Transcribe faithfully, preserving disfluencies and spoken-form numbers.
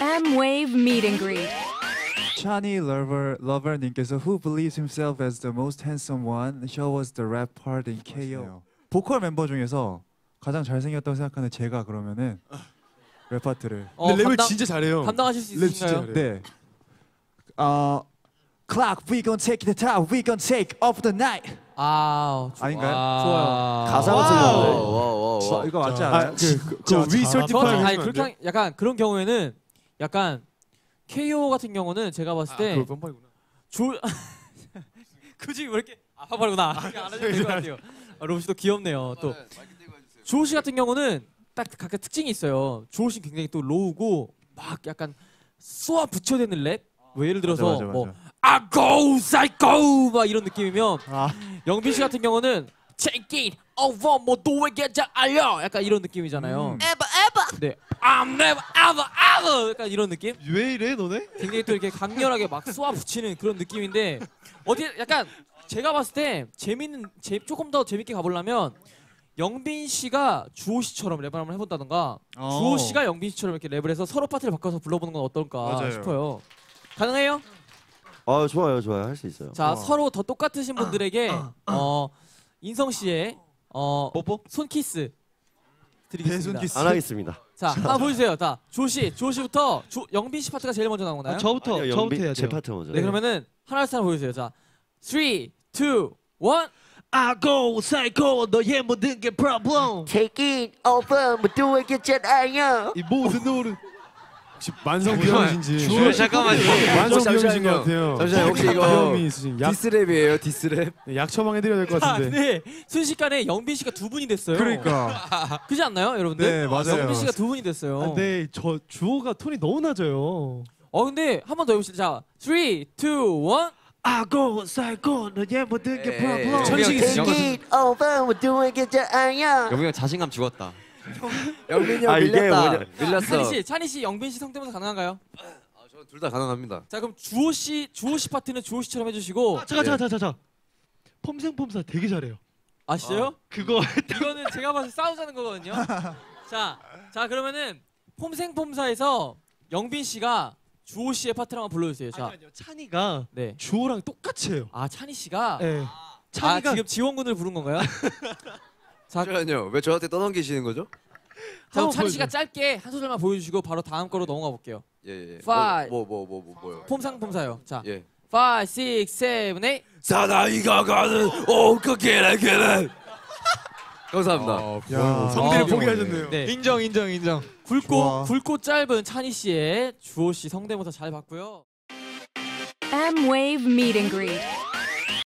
Mwave meet and greet. Chanhee lover lover 님께서 who believes himself as the most handsome one show us the rap part in 케이오. 보컬 멤버 중에서 가장 잘생겼다고 생각하는 제가 그러면은 랩 파트를. 어, 근데 랩을 감당, 진짜 잘해요. 감당하실 수 있으신가요? 네. 어, Clock, we gon' take the top, we gon' take up the night. 아, 아닌가요? 아, 좋아요. 가사 같은 거. 이거 맞지 않아요? 그 위설티파이. 아니 그렇게 약간 그런 경우에는 약간 케이오 같은 경우는 제가 봤을 때. 아, 그거 뻔뻔이구나. 조. 그지 왜 이렇게 아파버리구나. 안 하셔도 될 것 같아요. 아, 로브 씨도 귀엽네요. 또 조호 씨 같은 경우는 딱 각각 특징이 있어요. 조호 씨 굉장히 또 로우고 막 약간 쏘아 붙여대는 랩. 뭐 예를 들어서 맞아, 맞아, 뭐 맞아. I go, I go 막 이런 느낌이면 아. 영빈 씨 같은 경우는 Take it over, 뭐 너에게 잘 알려 약간 이런 느낌이잖아요. 음. Ever, ever. 네, I'm never, ever, ever. 약간 이런 느낌? 왜 이래 너네? 굉장히 또 이렇게 강렬하게 막 쏘아 붙이는 그런 느낌인데 어디 약간 제가 봤을 때 재밌는 제, 조금 더 재밌게 가보려면 영빈 씨가 주호 씨처럼 랩을 한번 해본다던가 오. 주호 씨가 영빈 씨처럼 이렇게 랩을 해서 서로 파트를 바꿔서 불러보는 건 어떨까 맞아요. 싶어요. 가능해요? 아 좋아요, 좋아요. 할 수 있어요. 자, 어. 서로 더 똑같으신 분들에게 어, 인성 씨의 어, 뽀뽀? 손키스 드리겠습니다. 손키스? 안 하겠습니다. 자, 한번 보여주세요. 자, 주호 씨, 주호 씨부터 주, 영빈 씨 파트가 제일 먼저 나오나요? 아, 저부터, 아니요, 저부터 영빈, 해야 돼요. 제 파트 먼저. 네, 그러면은 하나씩 하나 보여주세요. 자, 쓰리, 투, 원. I go, psycho, 너의 모든 게 problem. Take it over, 모두에게 잘 알려. 이 모든 노를 혹시 만성비염이신지 주호 잠깐만요. 만성비염이신 것 같아요. 잠시만요. 혹시 이거 디스랩이에요? 디스랩? 네, 약 처방해드려야 될 것 같은데. 아, 네. 순식간에 영빈 씨가 두 분이 됐어요. 그러니까. 그렇지 않나요, 여러분들? 네, 맞아요. 영빈 씨가 두 분이 됐어요. 아, 네, 저 주호가 톤이 너무 낮아요. 어, 근데 한 번 더 해봅시다. 자, 쓰리, 투, 원. I go, psycho, 너의 모든 게 problem. 천식이 Take it over, 모두에게 잘 알려. 영빈이 자신감 죽었다. 영빈이 형 아, 밀렸다. 밀렸어. 찬희 씨, 찬희 씨, 영빈 씨 성대모사 가능한가요? 아, 저 둘 다 가능합니다. 자, 그럼 주호 씨, 주호 씨 파트는 주호 씨처럼 해주시고. 아, 잠깐, 네. 잠깐, 잠깐, 잠깐. 폼생폼사 되게 잘해요. 아시죠? 아, 그거. 이거는 제가 봐서 싸우자는 거거든요. 자, 자 그러면은 폼생폼사에서 영빈 씨가 주호 씨의 파트를 한번 불러주세요. 자, 아니요, 찬희가 네. 주호랑 똑같이 해요. 아, 찬희 씨가. 네. 아, 찬희가 아, 지금 지원군을 부른 건가요? 잠시만요. 왜 저한테 떠넘기시는 거죠? 자, 찬희 씨가 짧게 한 소절만 보여주시고 바로 다음 거로 넘어가 볼게요. 예예. 예. 뭐뭐뭐뭐뭐요? 폼상 폼사요. 자, 예. 파이브, 식스, 세븐, 에잇. 사나이가 가는 오크게레게레. 감사합니다. 성대를 포기하셨네요. 네. 인정, 인정, 인정. 굵고 좋아. 굵고 짧은 찬희 씨의 주호 씨 성대모사 잘 봤고요. M Wave Meet and Greet.